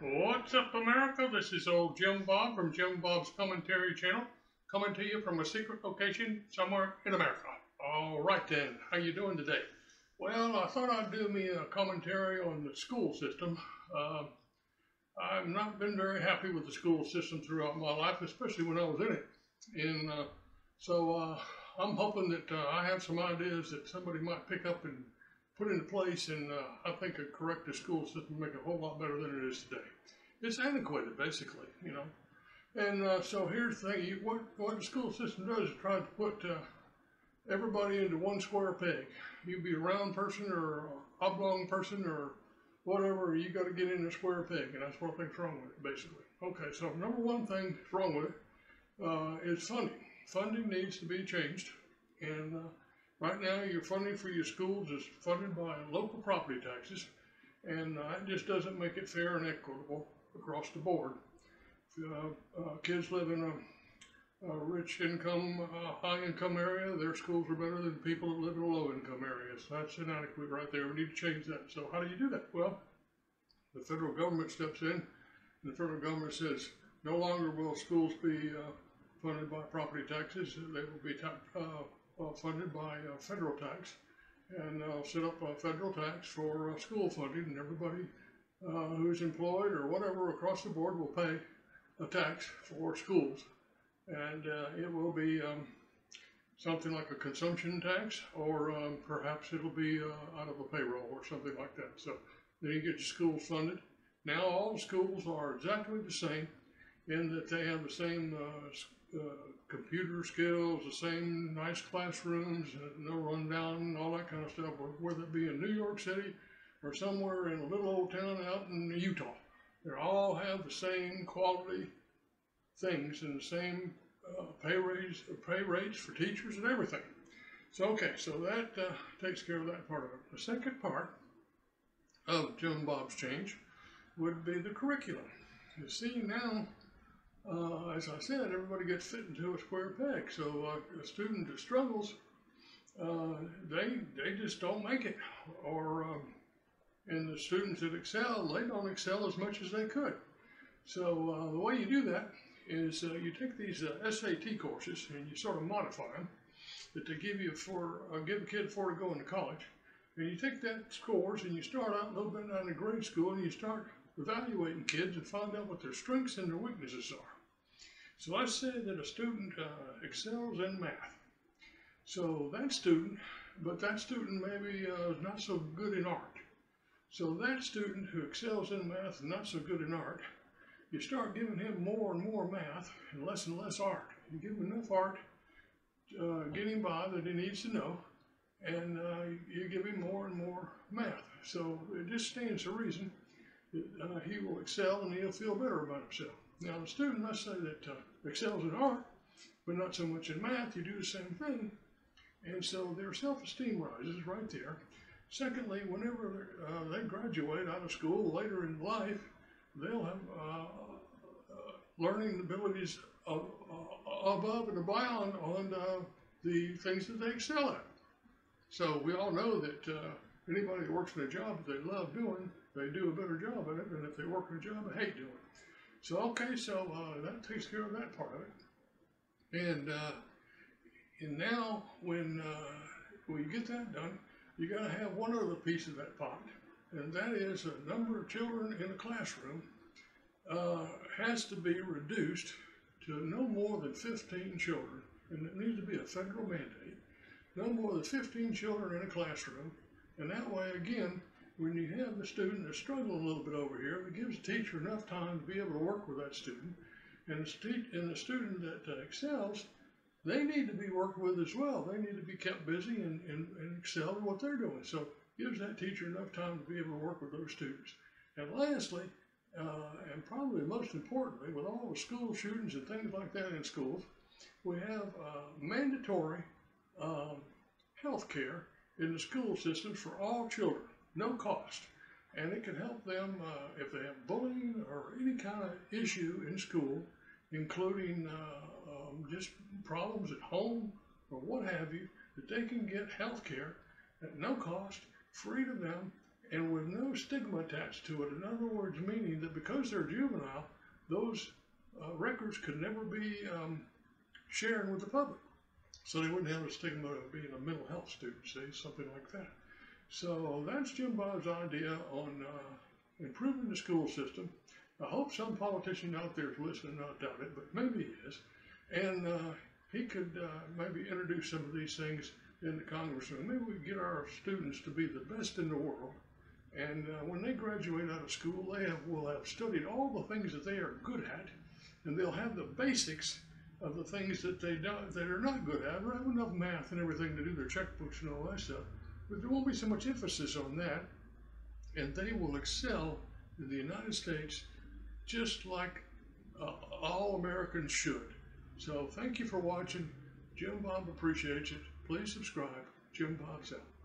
What's up, America? This is old Jim Bob from Jim Bob's Commentary Channel, coming to you from a secret location somewhere in America. All right then, how you doing today? Well, I thought I'd do me a commentary on the school system. I've not been very happy with the school system throughout my life, especially when I was in it. And so I'm hoping that I have some ideas that somebody might pick up and put into place, and I think a corrective school system make it a whole lot better than it is today. It's antiquated, basically, you know. And so here's the thing: what the school system does is try to put everybody into one square peg. You be a round person or oblong person or whatever, you got to get in a square peg, and that's what I think's wrong with it, basically. Okay, so number one thing wrong with it is funding. Funding needs to be changed, and right now, your funding for your schools is funded by local property taxes, and that just doesn't make it fair and equitable across the board. Kids live in a rich income, high income area, their schools are better than people that live in low income areas. That's inadequate right there. We need to change that. So how do you do that? Well, the federal government steps in, and the federal government says, no longer will schools be funded by property taxes. They will be funded by federal tax, and set up a federal tax for school funding, and everybody who's employed or whatever across the board will pay a tax for schools, and it will be something like a consumption tax, or perhaps it'll be out of a payroll or something like that. So then you get your schools funded. Now all the schools are exactly the same in that they have the same computer skills, the same nice classrooms, no rundown, all that kind of stuff, whether it be in New York City or somewhere in a little old town out in Utah. They all have the same quality things and the same pay rates for teachers and everything. So, okay, so that takes care of that part of it. The second part of Jim Bob's change would be the curriculum. You see now, as I said, everybody gets fit into a square peg. So a student that struggles, they just don't make it. Or and the students that excel, they don't excel as much as they could. So the way you do that is you take these SAT courses and you sort of modify them that they give you for give a kid for to go into college. And you take that scores and you start out a little bit out of grade school, and you start evaluating kids and find out what their strengths and their weaknesses are. So I said that a student excels in math. So that student, but that student maybe is not so good in art. So that student who excels in math and not so good in art, you start giving him more and more math and less art. You give him enough art getting by that he needs to know, and you give him more and more math. So it just stands to reason he will excel and he'll feel better about himself. Now the student, let's say that excels in art, but not so much in math, you do the same thing, and so their self-esteem rises right there. Secondly, whenever they graduate out of school later in life, they'll have learning abilities above and beyond on the things that they excel at. So we all know that anybody that works in a job that they love doing, they do a better job at it than if they work in a job they hate doing. So, okay, so that takes care of that part of it. And now, when you get that done, you got to have one other piece of that pot, and that is the number of children in a classroom has to be reduced to no more than 15 children, and it needs to be a federal mandate. No more than 15 children in a classroom, and that way, again, when you have the student that's struggling a little bit over here, it gives the teacher enough time to be able to work with that student. And the student that excels, they need to be worked with as well. They need to be kept busy and excel in what they're doing. So it gives that teacher enough time to be able to work with those students. And lastly, and probably most importantly, with all the school shootings and things like that in schools, we have mandatory health care in the school system for all children. No cost, and it can help them if they have bullying or any kind of issue in school, including just problems at home or what have you, that they can get health care at no cost, free to them, and with no stigma attached to it. In other words, meaning that because they're juvenile, those records could never be shared with the public. So they wouldn't have a stigma of being a mental health student, say, something like that. So that's Jim Bob's idea on improving the school system. I hope some politician out there is listening, I doubt it, but maybe he is. And he could maybe introduce some of these things into Congress. And maybe we could get our students to be the best in the world. And when they graduate out of school, they will have studied all the things that they are good at, and they'll have the basics of the things that they're not good at. They'll have enough math and everything to do their checkbooks and all that stuff. But there won't be so much emphasis on that, and they will excel in the United States just like all Americans should. So thank you for watching. Jim Bob appreciates it. Please subscribe. Jim Bob's out.